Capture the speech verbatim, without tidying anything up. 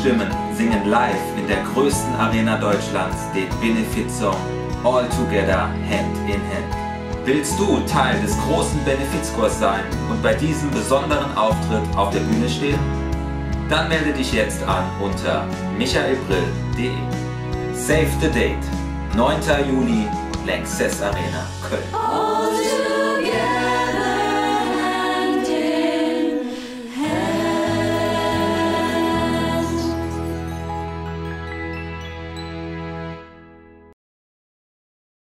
Stimmen singen live in der größten Arena Deutschlands den Benefit-Song All Together Hand in Hand. Willst du Teil des großen Benefizkurs sein und bei diesem besonderen Auftritt auf der Bühne stehen? Dann melde dich jetzt an unter michael brill punkt de. Save the date, neunten Juni, Lanxess Arena, Köln.